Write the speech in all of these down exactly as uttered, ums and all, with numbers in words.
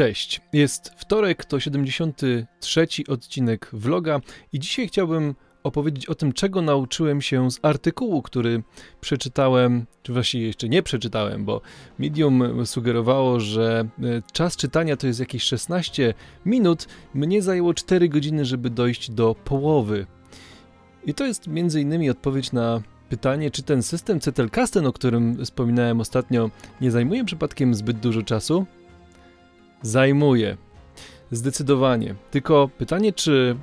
Cześć, jest wtorek, to siedemdziesiąty trzeci odcinek vloga i dzisiaj chciałbym opowiedzieć o tym, czego nauczyłem się z artykułu, który przeczytałem, czy właściwie jeszcze nie przeczytałem, bo Medium sugerowało, że czas czytania to jest jakieś szesnaście minut, mnie zajęło cztery godziny, żeby dojść do połowy. I to jest między innymi odpowiedź na pytanie, czy ten system Zettelkasten, o którym wspominałem ostatnio, nie zajmuje przypadkiem zbyt dużo czasu? Zajmuje. Zdecydowanie. Tylko pytanie, czy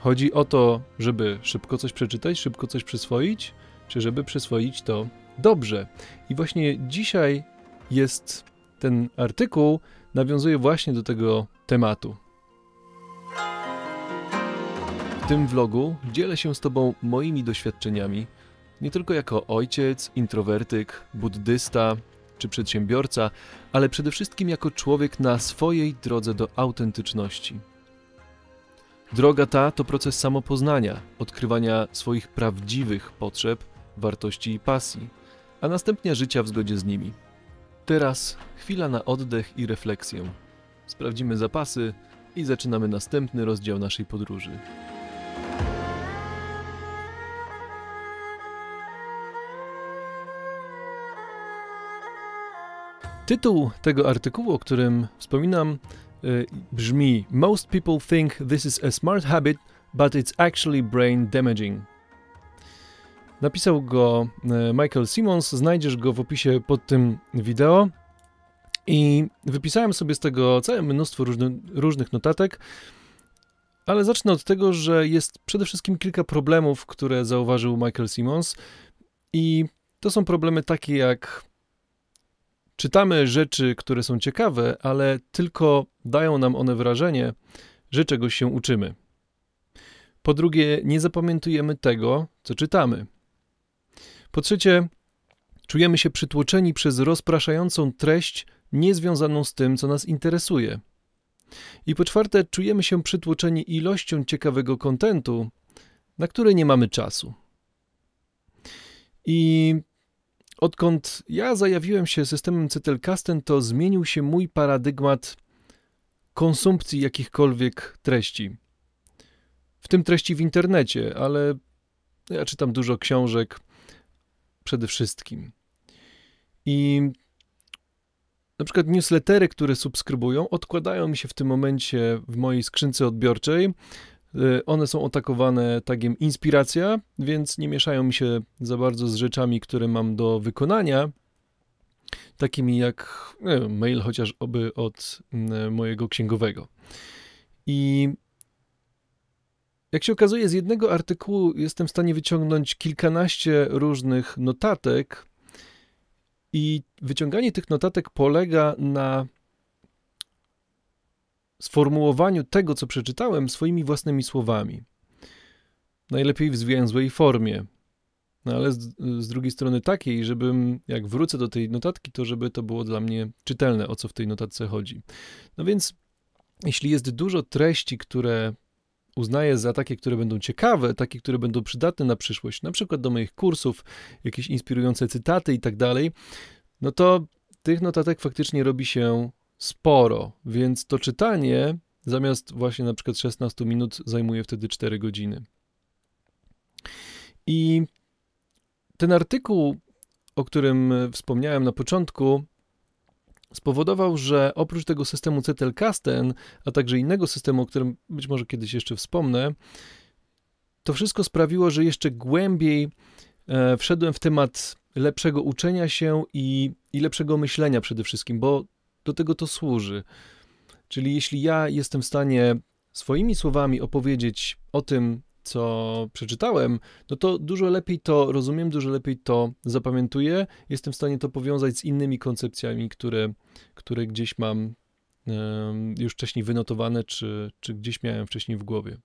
chodzi o to, żeby szybko coś przeczytać, szybko coś przyswoić, czy żeby przyswoić to dobrze. I właśnie dzisiaj jest ten artykuł, nawiązuje właśnie do tego tematu. W tym vlogu dzielę się z Tobą moimi doświadczeniami, nie tylko jako ojciec, introwertyk, buddysta czy przedsiębiorca, ale przede wszystkim jako człowiek na swojej drodze do autentyczności. Droga ta to proces samopoznania, odkrywania swoich prawdziwych potrzeb, wartości i pasji, a następnie życia w zgodzie z nimi. Teraz chwila na oddech i refleksję. Sprawdzimy zapasy i zaczynamy następny rozdział naszej podróży. Tytuł tego artykułu, o którym wspominam, yy, brzmi Most people think this is a smart habit, but it's actually brain damaging. Napisał go yy, Michael Simmons, znajdziesz go w opisie pod tym wideo. I wypisałem sobie z tego całe mnóstwo różny, różnych notatek, ale zacznę od tego, że jest przede wszystkim kilka problemów, które zauważył Michael Simmons. I to są problemy takie jak: czytamy rzeczy, które są ciekawe, ale tylko dają nam one wrażenie, że czegoś się uczymy. Po drugie, nie zapamiętujemy tego, co czytamy. Po trzecie, czujemy się przytłoczeni przez rozpraszającą treść niezwiązaną z tym, co nas interesuje. I po czwarte, czujemy się przytłoczeni ilością ciekawego kontentu, na który nie mamy czasu. I odkąd ja zajawiłem się systemem Zettelkasten, to zmienił się mój paradygmat konsumpcji jakichkolwiek treści. W tym treści w internecie, ale ja czytam dużo książek przede wszystkim. I na przykład newslettery, które subskrybują, odkładają mi się w tym momencie w mojej skrzynce odbiorczej. One są atakowane tagiem inspiracja, więc nie mieszają mi się za bardzo z rzeczami, które mam do wykonania, takimi jak nie wiem, mail chociażby od mojego księgowego. I jak się okazuje, z jednego artykułu jestem w stanie wyciągnąć kilkanaście różnych notatek i wyciąganie tych notatek polega na sformułowaniu tego, co przeczytałem, swoimi własnymi słowami. Najlepiej w zwięzłej formie. No ale z, z drugiej strony takiej, żebym, jak wrócę do tej notatki, to żeby to było dla mnie czytelne, o co w tej notatce chodzi. No więc, jeśli jest dużo treści, które uznaję za takie, które będą ciekawe, takie, które będą przydatne na przyszłość, na przykład do moich kursów, jakieś inspirujące cytaty i tak dalej, no to tych notatek faktycznie robi się sporo, więc to czytanie zamiast właśnie na przykład szesnastu minut zajmuje wtedy cztery godziny. I ten artykuł, o którym wspomniałem na początku, spowodował, że oprócz tego systemu Zettelkasten, a także innego systemu, o którym być może kiedyś jeszcze wspomnę, to wszystko sprawiło, że jeszcze głębiej e, wszedłem w temat lepszego uczenia się i, i lepszego myślenia przede wszystkim, bo do tego to służy. Czyli jeśli ja jestem w stanie swoimi słowami opowiedzieć o tym, co przeczytałem, no to dużo lepiej to rozumiem, dużo lepiej to zapamiętuję. Jestem w stanie to powiązać z innymi koncepcjami, które, które gdzieś mam um, już wcześniej wynotowane, czy, czy gdzieś miałem wcześniej w głowie.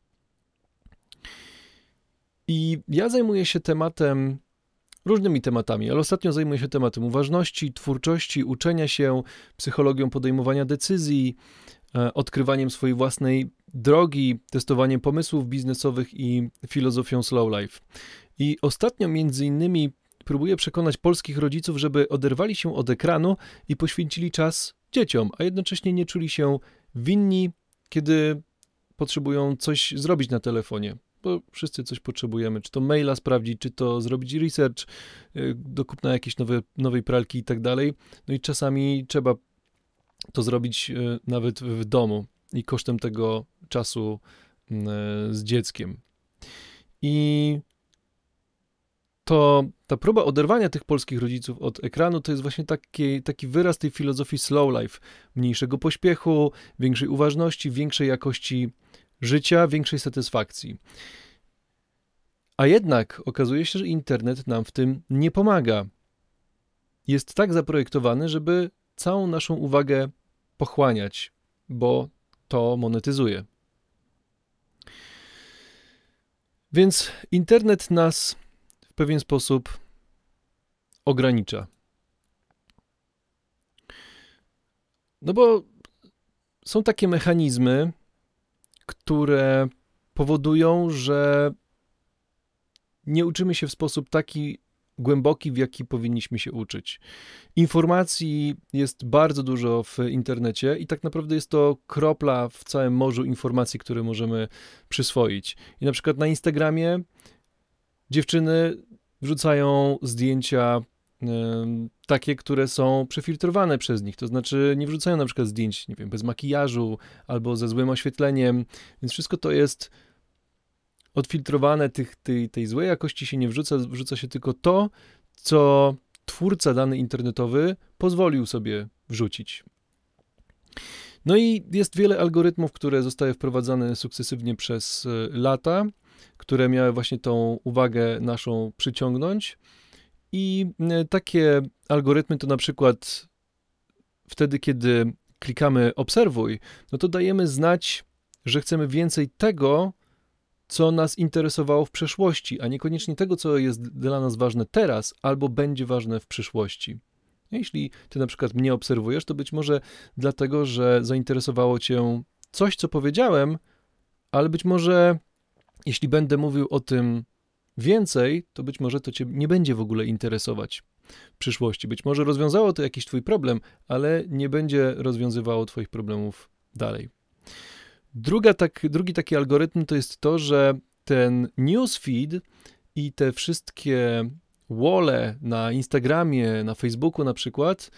I ja zajmuję się tematem, różnymi tematami, ale ostatnio zajmuję się tematem uważności, twórczości, uczenia się, psychologią podejmowania decyzji, odkrywaniem swojej własnej drogi, testowaniem pomysłów biznesowych i filozofią Slow Life. I ostatnio między innymi próbuję przekonać polskich rodziców, żeby oderwali się od ekranu i poświęcili czas dzieciom, a jednocześnie nie czuli się winni, kiedy potrzebują coś zrobić na telefonie, bo wszyscy coś potrzebujemy, czy to maila sprawdzić, czy to zrobić research do kupna jakiejś nowe, nowej pralki i tak dalej. No i czasami trzeba to zrobić nawet w domu i kosztem tego czasu z dzieckiem. I to ta próba oderwania tych polskich rodziców od ekranu to jest właśnie taki, taki wyraz tej filozofii slow life, mniejszego pośpiechu, większej uważności, większej jakości życia, większej satysfakcji. A jednak okazuje się, że internet nam w tym nie pomaga. Jest tak zaprojektowany, żeby całą naszą uwagę pochłaniać, bo to monetyzuje. Więc internet nas w pewien sposób ogranicza. No bo są takie mechanizmy, które powodują, że nie uczymy się w sposób taki głęboki, w jaki powinniśmy się uczyć. Informacji jest bardzo dużo w internecie i tak naprawdę jest to kropla w całym morzu informacji, które możemy przyswoić. I na przykład na Instagramie dziewczyny wrzucają zdjęcia y, takie, które są przefiltrowane przez nich, to znaczy nie wrzucają na przykład zdjęć, nie wiem, bez makijażu albo ze złym oświetleniem, więc wszystko to jest odfiltrowane, tych, tej, tej złej jakości się nie wrzuca, wrzuca się tylko to, co twórca dany internetowy pozwolił sobie wrzucić. No i jest wiele algorytmów, które zostały wprowadzane sukcesywnie przez lata, które miały właśnie tą uwagę naszą przyciągnąć. I takie algorytmy to na przykład wtedy, kiedy klikamy obserwuj, no to dajemy znać, że chcemy więcej tego, co nas interesowało w przeszłości, a niekoniecznie tego, co jest dla nas ważne teraz, albo będzie ważne w przyszłości. Jeśli ty na przykład mnie obserwujesz, to być może dlatego, że zainteresowało cię coś, co powiedziałem, ale być może jeśli będę mówił o tym więcej, to być może to cię nie będzie w ogóle interesować w przyszłości. Być może rozwiązało to jakiś twój problem, ale nie będzie rozwiązywało twoich problemów dalej. Druga tak, drugi taki algorytm to jest to, że ten newsfeed i te wszystkie wole na Instagramie, na Facebooku na przykład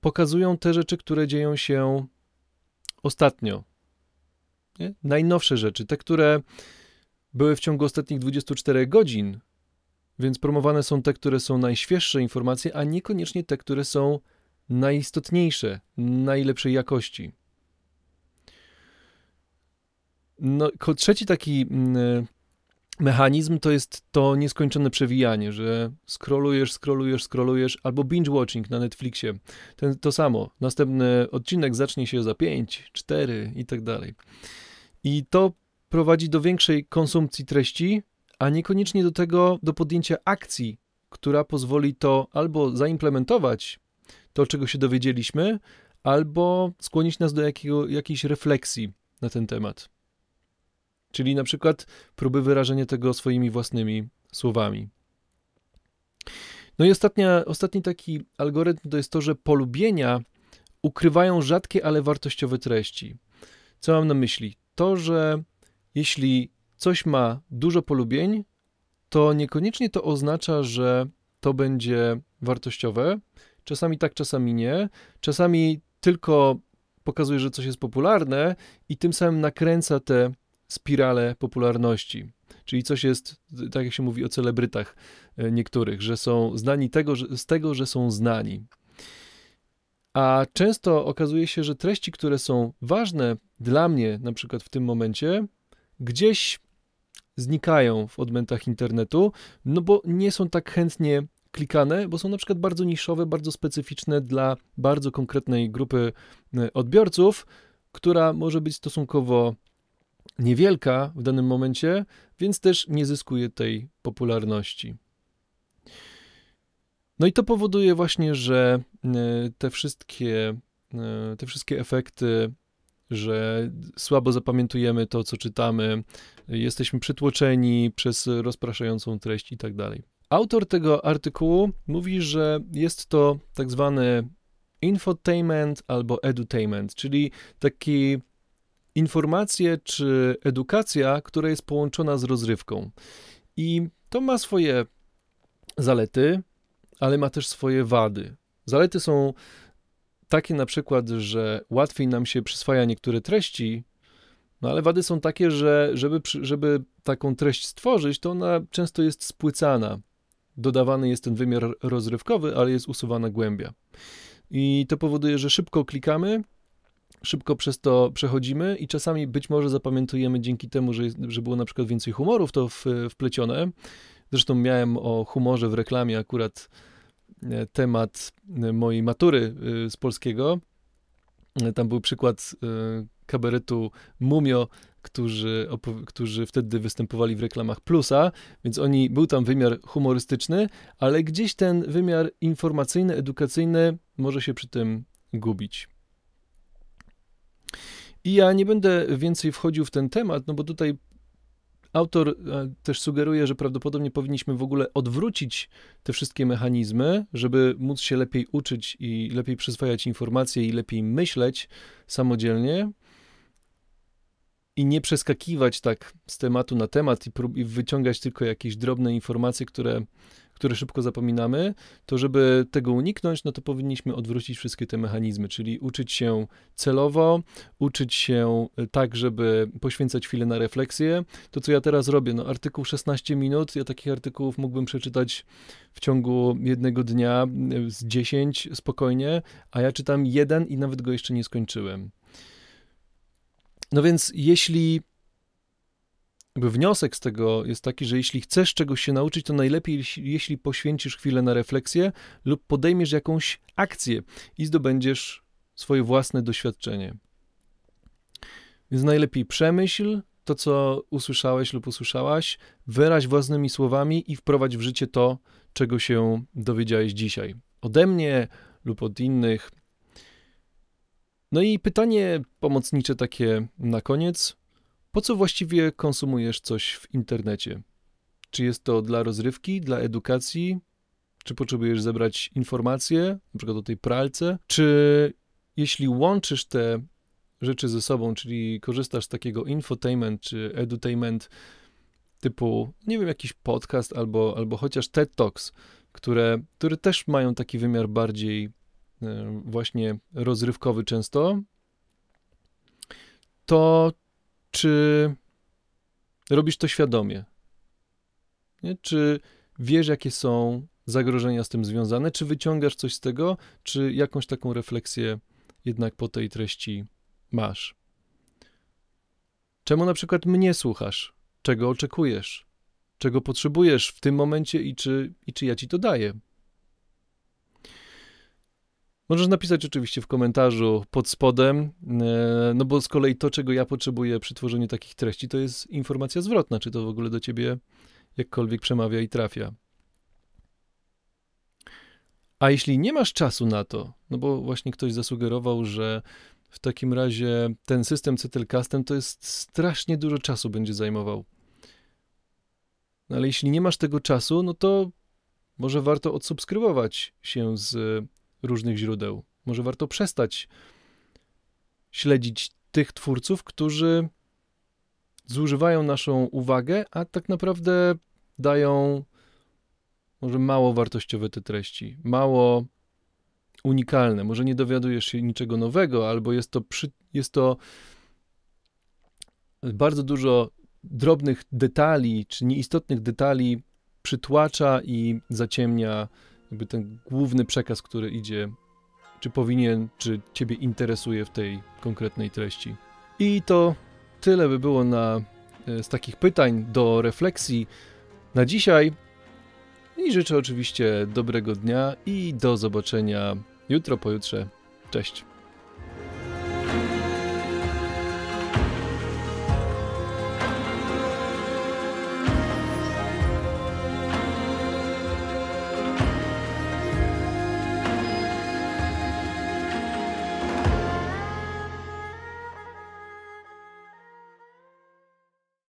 pokazują te rzeczy, które dzieją się ostatnio. Nie? Najnowsze rzeczy, te, które były w ciągu ostatnich dwudziestu czterech godzin, więc promowane są te, które są najświeższe informacje, a niekoniecznie te, które są najistotniejsze, najlepszej jakości. No, trzeci taki mechanizm to jest to nieskończone przewijanie, że scrollujesz, scrollujesz, scrollujesz, albo binge-watching na Netflixie. Ten, to samo, następny odcinek zacznie się za pięć, cztery i tak dalej. I to prowadzi do większej konsumpcji treści, a niekoniecznie do tego, do podjęcia akcji, która pozwoli to albo zaimplementować to, czego się dowiedzieliśmy, albo skłonić nas do jakiego, jakiejś refleksji na ten temat. Czyli na przykład próby wyrażenia tego swoimi własnymi słowami. No i ostatnia, ostatni taki algorytm to jest to, że polubienia ukrywają rzadkie, ale wartościowe treści. Co mam na myśli? To, że jeśli coś ma dużo polubień, to niekoniecznie to oznacza, że to będzie wartościowe. Czasami tak, czasami nie. Czasami tylko pokazuje, że coś jest popularne i tym samym nakręca te spirale popularności, czyli coś jest, tak jak się mówi o celebrytach niektórych, że są znani tego, że, z tego, że są znani. A często okazuje się, że treści, które są ważne dla mnie, na przykład w tym momencie, gdzieś znikają w odmętach internetu, no bo nie są tak chętnie klikane, bo są na przykład bardzo niszowe, bardzo specyficzne dla bardzo konkretnej grupy odbiorców, która może być stosunkowo niewielka w danym momencie, więc też nie zyskuje tej popularności. No i to powoduje właśnie, że te wszystkie, te wszystkie efekty, że słabo zapamiętujemy to, co czytamy, jesteśmy przytłoczeni przez rozpraszającą treść i tak dalej. Autor tego artykułu mówi, że jest to tak zwany infotainment albo edutainment, czyli taki informacje czy edukacja, która jest połączona z rozrywką. I to ma swoje zalety, ale ma też swoje wady. Zalety są takie na przykład, że łatwiej nam się przyswaja niektóre treści, no ale wady są takie, że żeby, żeby taką treść stworzyć, to ona często jest spłycana. Dodawany jest ten wymiar rozrywkowy, ale jest usuwana głębia. I to powoduje, że szybko klikamy, szybko przez to przechodzimy i czasami być może zapamiętujemy dzięki temu, że, że było na przykład więcej humorów to w, wplecione. Zresztą miałem o humorze w reklamie akurat temat mojej matury z polskiego. Tam był przykład kabaretu Mumio, którzy, którzy wtedy występowali w reklamach Plusa, więc oni, był tam wymiar humorystyczny, ale gdzieś ten wymiar informacyjny, edukacyjny może się przy tym gubić. I ja nie będę więcej wchodził w ten temat, no bo tutaj autor też sugeruje, że prawdopodobnie powinniśmy w ogóle odwrócić te wszystkie mechanizmy, żeby móc się lepiej uczyć i lepiej przyswajać informacje i lepiej myśleć samodzielnie i nie przeskakiwać tak z tematu na temat i, prób- i wyciągać tylko jakieś drobne informacje, które, które szybko zapominamy, to żeby tego uniknąć, no to powinniśmy odwrócić wszystkie te mechanizmy, czyli uczyć się celowo, uczyć się tak, żeby poświęcać chwilę na refleksję. To, co ja teraz robię, no artykuł szesnaście minut, ja takich artykułów mógłbym przeczytać w ciągu jednego dnia z dziesięć spokojnie, a ja czytam jeden i nawet go jeszcze nie skończyłem. No więc jeśli wniosek z tego jest taki, że jeśli chcesz czegoś się nauczyć, to najlepiej, jeśli poświęcisz chwilę na refleksję lub podejmiesz jakąś akcję i zdobędziesz swoje własne doświadczenie. Więc najlepiej przemyśl to, co usłyszałeś lub usłyszałaś, wyraź własnymi słowami i wprowadź w życie to, czego się dowiedziałeś dzisiaj. Ode mnie lub od innych. No i pytanie pomocnicze takie na koniec. Po co właściwie konsumujesz coś w internecie? Czy jest to dla rozrywki, dla edukacji? Czy potrzebujesz zebrać informacje, na przykład o tej pralce? Czy jeśli łączysz te rzeczy ze sobą, czyli korzystasz z takiego infotainment czy edutainment typu, nie wiem, jakiś podcast albo, albo chociaż TED Talks, które, które też mają taki wymiar bardziej właśnie rozrywkowy często, to czy robisz to świadomie? Nie? Czy wiesz, jakie są zagrożenia z tym związane? Czy wyciągasz coś z tego? Czy jakąś taką refleksję jednak po tej treści masz? Czemu na przykład mnie słuchasz? Czego oczekujesz? Czego potrzebujesz w tym momencie i czy, i czy ja ci to daję? Możesz napisać oczywiście w komentarzu pod spodem, no bo z kolei to, czego ja potrzebuję przy tworzeniu takich treści, to jest informacja zwrotna, czy to w ogóle do ciebie jakkolwiek przemawia i trafia. A jeśli nie masz czasu na to, no bo właśnie ktoś zasugerował, że w takim razie ten system Zettelkasten to jest strasznie dużo czasu będzie zajmował. No ale jeśli nie masz tego czasu, no to może warto odsubskrybować się z różnych źródeł. Może warto przestać śledzić tych twórców, którzy zużywają naszą uwagę, a tak naprawdę dają może mało wartościowe te treści, mało unikalne. Może nie dowiadujesz się niczego nowego, albo jest to, przy, jest to bardzo dużo drobnych detali, czy nieistotnych detali przytłacza i zaciemnia jakby ten główny przekaz, który idzie, czy powinien, czy ciebie interesuje w tej konkretnej treści. I to tyle by było na, z takich pytań do refleksji na dzisiaj. I życzę oczywiście dobrego dnia i do zobaczenia jutro, pojutrze. Cześć.